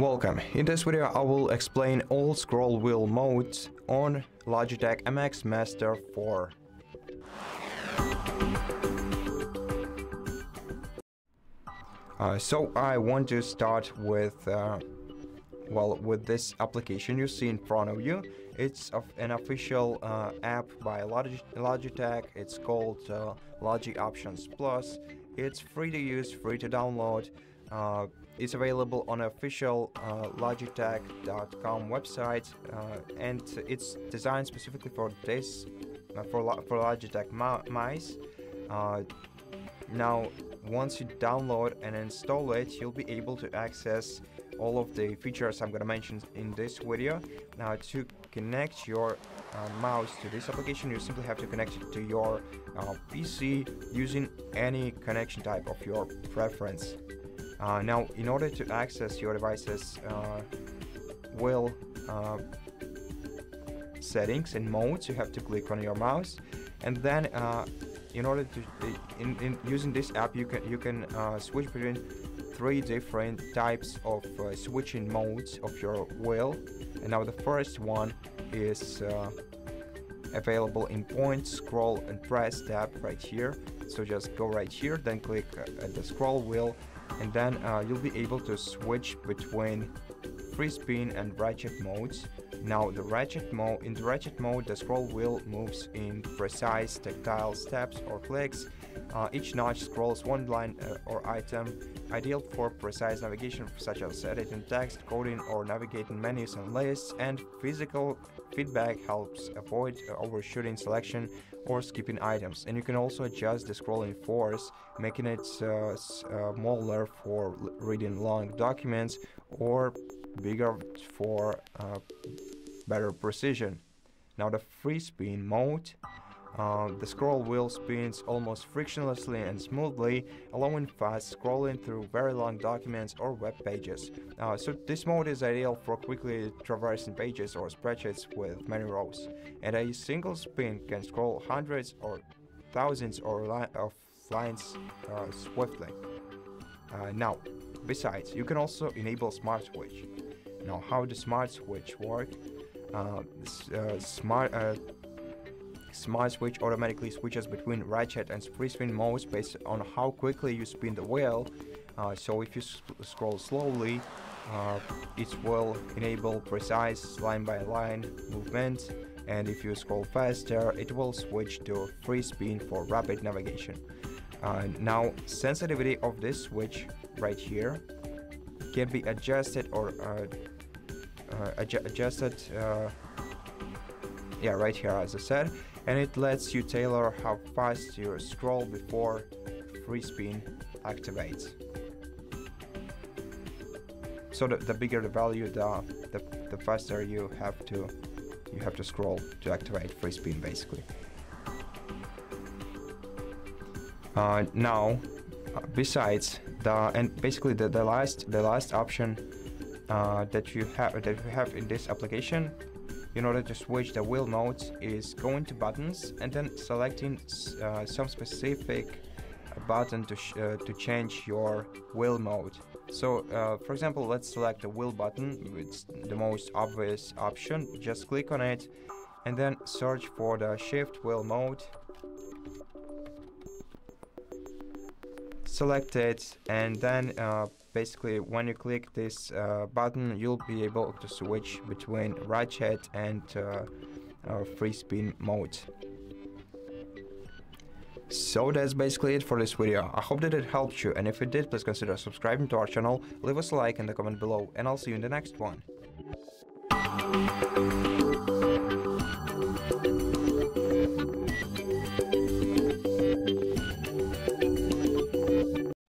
Welcome! In this video I will explain all scroll wheel modes on Logitech MX Master 4. So I want to start with this application you see in front of you. It's an official app by Logitech. It's called Logi Options Plus. It's free to use, free to download. It's available on official Logitech.com website, and it's designed specifically for this for Logitech mice. Now, once you download and install it, you'll be able to access all of the features I'm gonna mention in this video. Now, to connect your mouse to this application, you simply have to connect it to your PC using any connection type of your preference. Now, in order to access your device's wheel settings and modes, you have to click on your mouse, and then in order to using this app, you can switch between three different types of switching modes of your wheel. And now the first one is available in point, scroll and press tab right here. So just go right here, then click at the scroll wheel, and then you'll be able to switch between free spin and ratchet modes. Now in the ratchet mode, the scroll wheel moves in precise tactile steps or clicks. Each notch scrolls one line or item, ideal for precise navigation such as editing text, coding, or navigating menus and lists, and physical feedback helps avoid overshooting selection or skipping items. And you can also adjust the scrolling force, making it smaller for reading long documents or bigger for better precision. Now the free spin mode. The scroll wheel spins almost frictionlessly and smoothly, allowing fast scrolling through very long documents or web pages. So this mode is ideal for quickly traversing pages or spreadsheets with many rows. And a single spin can scroll hundreds or thousands of lines swiftly. Now, besides, you can also enable smart switch. Now, how does smart switch work? Smart switch automatically switches between ratchet and free spin modes based on how quickly you spin the wheel. So if you scroll slowly, it will enable precise line-by-line movement, and if you scroll faster, it will switch to free spin for rapid navigation. Now, sensitivity of this switch right here can be adjusted or yeah, right here, as I said, and it lets you tailor how fast you scroll before free spin activates. So the bigger the value, the faster you have to scroll to activate free spin, basically. Now, besides the last option that you have in this application, in order to switch the wheel modes, is going to buttons and then selecting some specific button to change your wheel mode. So for example, let's select the wheel button. It's the most obvious option. Just click on it and then search for the shift wheel mode. Select it, and then basically when you click this button, you'll be able to switch between ratchet and free spin mode. So that's basically it for this video. I hope that it helped you, and if it did, please consider subscribing to our channel, leave us a like in the comment below, and I'll see you in the next one.